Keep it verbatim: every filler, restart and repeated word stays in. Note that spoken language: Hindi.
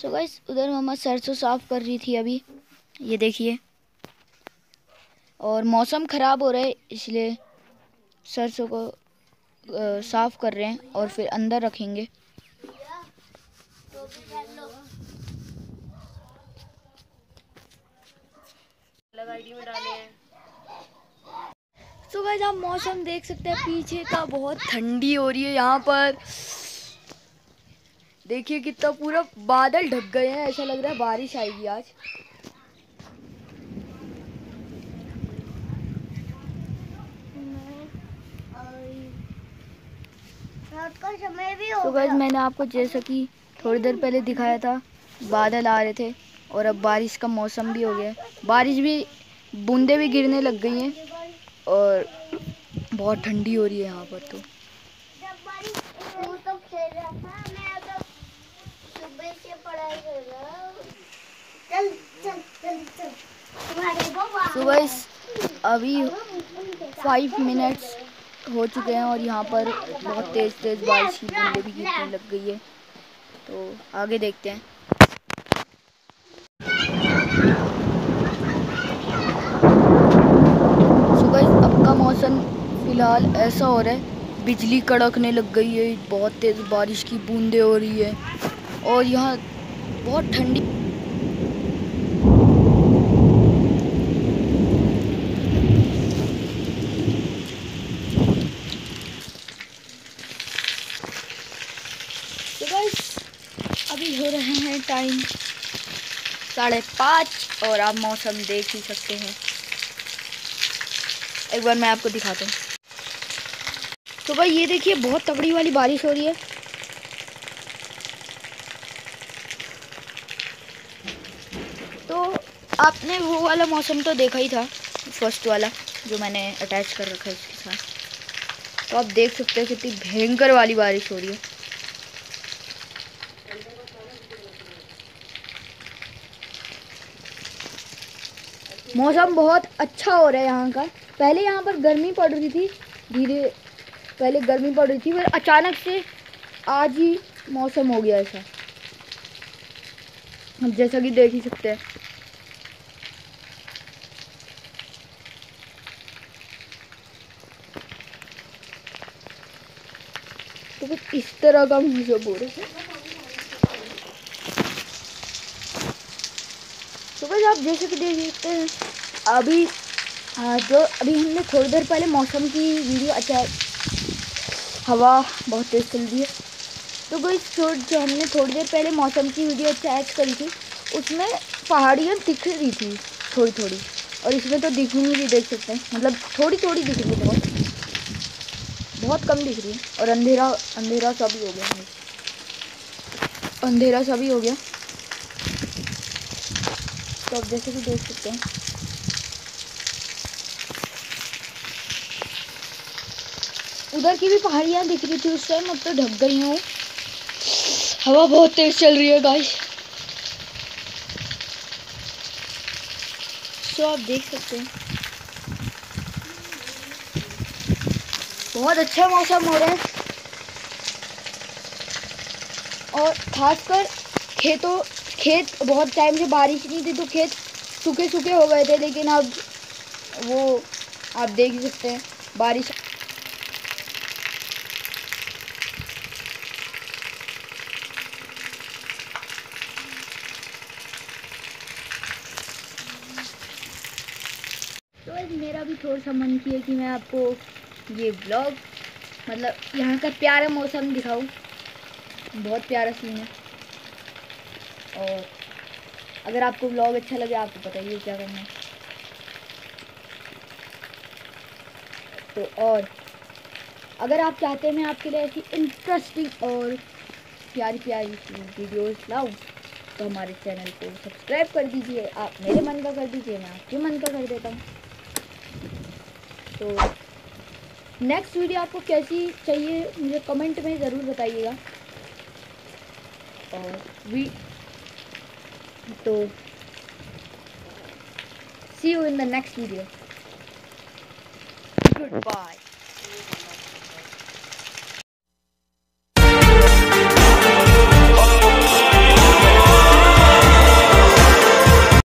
सो गाइस उधर मम्मा सरसों साफ कर रही थी अभी, ये देखिए। और मौसम ख़राब हो रहा है इसलिए सरसों को आ, साफ कर रहे हैं और फिर अंदर रखेंगे। सो गाइस आप मौसम देख सकते हैं पीछे का, बहुत ठंडी हो रही है यहाँ पर। देखिए कितना पूरा बादल ढक गए हैं, ऐसा लग रहा है बारिश आएगी आज। तो गाइस मैंने आपको जैसा कि थोड़ी देर पहले दिखाया था, बादल आ रहे थे और अब बारिश का मौसम भी हो गया है। बारिश भी, बूंदे भी गिरने लग गई हैं और बहुत ठंडी हो रही है यहाँ पर। तो सुबह अभी फाइव मिनट्स हो चुके हैं और यहाँ पर बहुत तेज़ तेज़ बारिश की बूंदे भी गिरने लग गई है। तो आगे देखते हैं। मौसम फिलहाल ऐसा हो रहा है, बिजली कड़कने लग गई है, बहुत तेज़ बारिश की बूंदें हो रही है और यहाँ बहुत ठंडी। तो बस अभी हो रहे हैं टाइम साढ़े पाँच और आप मौसम देख ही सकते हैं। एक बार मैं आपको दिखाता हूँ। तो भाई ये देखिए बहुत तगड़ी वाली बारिश हो रही है। तो आपने वो वाला मौसम तो देखा ही था, फर्स्ट वाला जो मैंने अटैच कर रखा है इसके साथ। तो आप देख सकते हैं कितनी भयंकर वाली बारिश हो रही है। मौसम बहुत अच्छा हो रहा है यहाँ का। पहले यहाँ पर गर्मी पड़ रही थी, धीरे पहले गर्मी पड़ रही थी फिर अचानक से आज ही मौसम हो गया ऐसा, हम जैसा कि देख ही सकते हैं। तो कुछ इस तरह का मौसम हो रहा है। तो बस आप जैसे कि देख सकते हैं अभी जो अभी हमने थोड़ी देर पहले मौसम की वीडियो, अच्छा हवा बहुत तेज़ चल रही है। तो बस जो हमने थोड़ी देर पहले मौसम की वीडियो अटैच करी थी उसमें पहाड़ियाँ दिख रही थी थोड़ी थोड़ी, और इसमें तो दिख नहीं रही, देख सकते हैं, मतलब थोड़ी थोड़ी दिख रही है, बहुत बहुत कम दिख रही है। और अंधेरा अंधेरा सा भी हो गया, अंधेरा सा भी हो गया। तो आप जैसे कि देख सकते हैं उधर की भी पहाड़ियाँ दिख रही थी उस टाइम, अब तो ढक गई हैं। हवा बहुत तेज चल रही है गाइस। तो आप देख सकते हैं बहुत अच्छा मौसम हो रहा है और खासकर खेतों खेत बहुत टाइम से बारिश नहीं थी तो खेत सूखे सूखे हो गए थे, लेकिन अब वो आप देख ही सकते हैं बारिश। मेरा भी थोड़ा सा मन किया कि मैं आपको ये ब्लॉग, मतलब यहाँ का प्यारा मौसम दिखाऊँ, बहुत प्यारा सीन है। और अगर आपको ब्लॉग अच्छा लगे आपको बताइए क्या करना है। तो और अगर आप चाहते हैं मैं आपके लिए ऐसी इंटरेस्टिंग और प्यारी प्यारी वीडियोस लाऊँ तो हमारे चैनल को सब्सक्राइब कर दीजिए। आप मेरे मन का कर दीजिए, मैं आपके मन का कर देता हूँ। तो नेक्स्ट वीडियो आपको कैसी चाहिए मुझे कमेंट में ज़रूर बताइएगा। और वी तो see you in the next video, good bye.